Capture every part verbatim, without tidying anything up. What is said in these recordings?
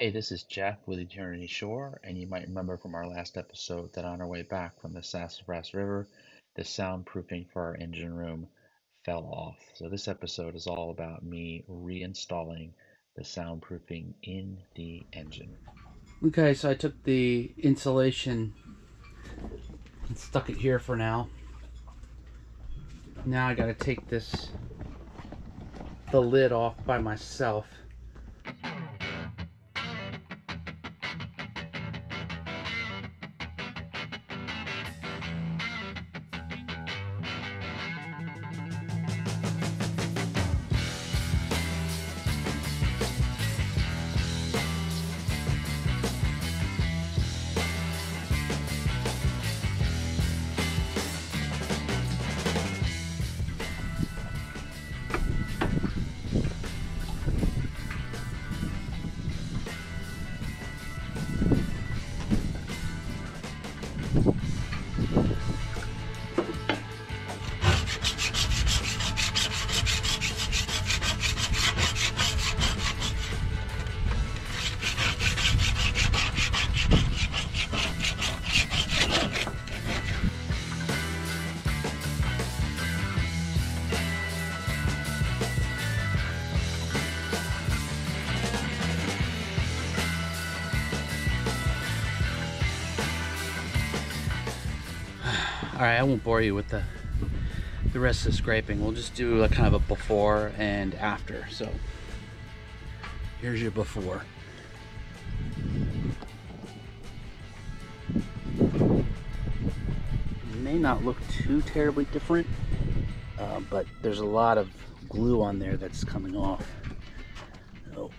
Hey, this is Jack with Eternity Shore, and you might remember from our last episode that on our way back from the Sassafras River, the soundproofing for our engine room fell off. So this episode is all about me reinstalling the soundproofing in the engine. Okay, so I took the insulation and stuck it here for now. Now I gotta take this, the lid off by myself. Alright, I won't bore you with the, the rest of the scraping. We'll just do a kind of a before and after. So here's your before. It may not look too terribly different, uh, but there's a lot of glue on there that's coming off. So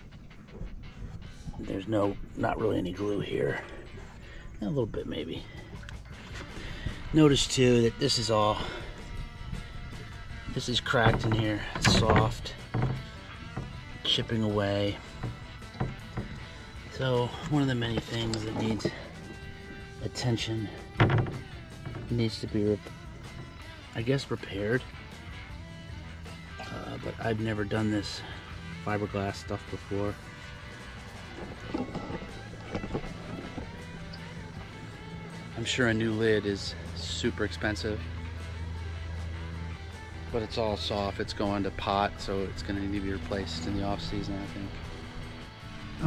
there's no, not really any glue here. A little bit maybe. Notice too that this is all, this is cracked in here, it's soft, chipping away. So one of the many things that needs attention, needs to be, I guess, repaired. Uh, but I've never done this fiberglass stuff before. I'm sure a new lid is super expensive, but it's all soft, it's going to pot, so it's going to need to be replaced in the off season, I think.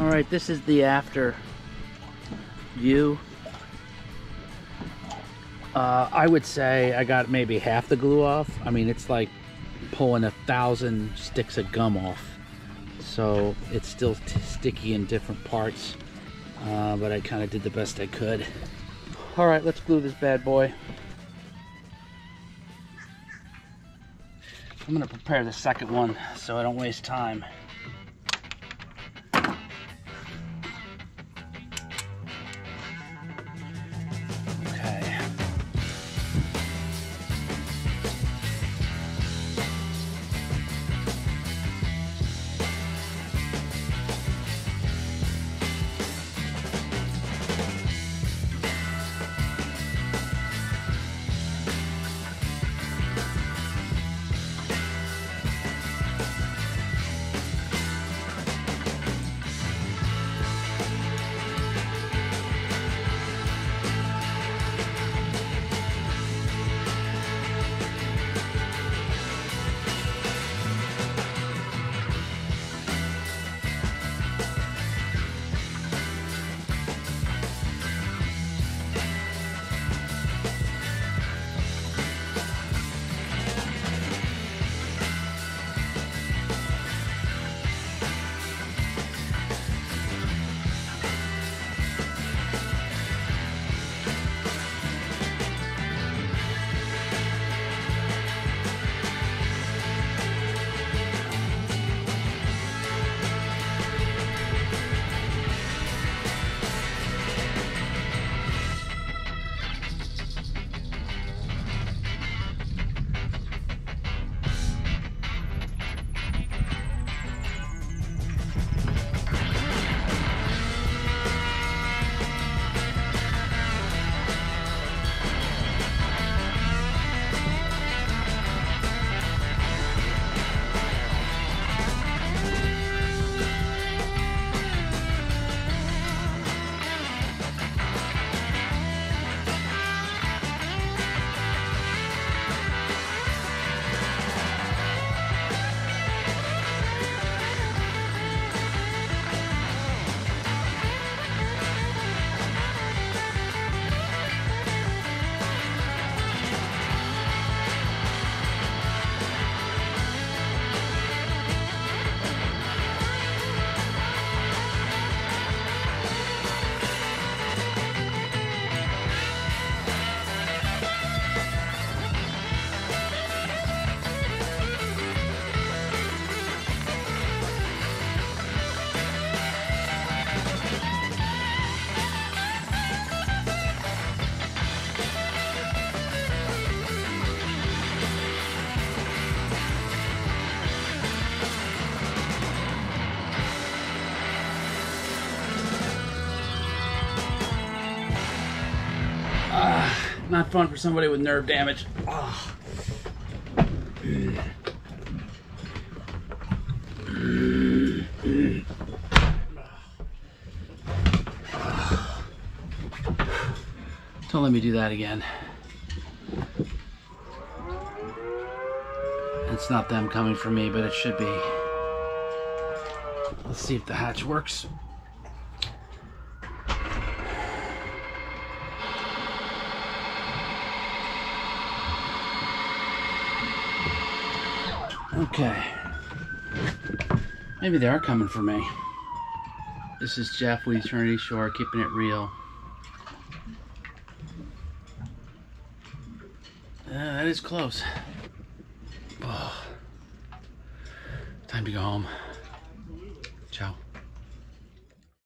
All right, this is the after view. Uh, I would say I got maybe half the glue off. I mean, it's like pulling a thousand sticks of gum off, so it's still t sticky in different parts, uh, but I kind of did the best I could. All right, let's glue this bad boy. I'm gonna prepare the second one so I don't waste time. Okay. Not fun for somebody with nerve damage. Oh. Don't let me do that again. It's not them coming for me, but it should be. Let's see if the hatch works. Okay. Maybe they are coming for me. This is Jeff with Eternity Shore, keeping it real. Yeah, that is close. Oh. Time to go home.